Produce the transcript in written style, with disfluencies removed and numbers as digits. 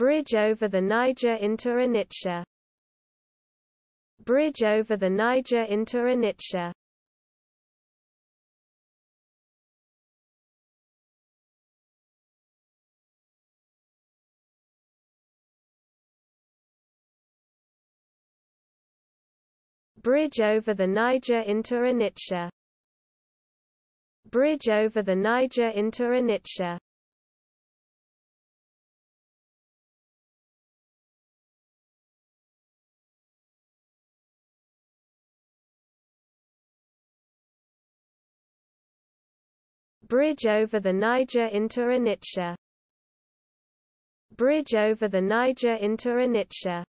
Bridge over the Niger into Onitsha. Bridge over the Niger into Onitsha. Bridge over the Niger into Onitsha. Bridge over the Niger into Onitsha. Bridge over the Niger into Onitsha. Bridge over the Niger into Onitsha.